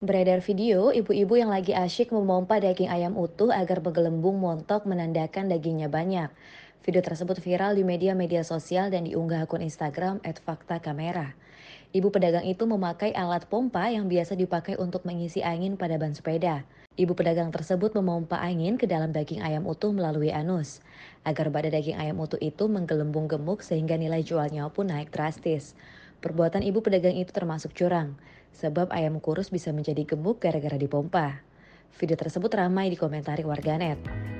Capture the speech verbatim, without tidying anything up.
Beredar video, ibu-ibu yang lagi asyik memompa daging ayam utuh agar bergelembung montok menandakan dagingnya banyak. Video tersebut viral di media-media sosial dan diunggah akun Instagram et faktakamera. Ibu pedagang itu memakai alat pompa yang biasa dipakai untuk mengisi angin pada ban sepeda. Ibu pedagang tersebut memompa angin ke dalam daging ayam utuh melalui anus, agar pada daging ayam utuh itu menggelembung gemuk sehingga nilai jualnya pun naik drastis. Perbuatan ibu pedagang itu termasuk curang, sebab ayam kurus bisa menjadi gemuk gara-gara dipompa. Video tersebut ramai dikomentari warganet.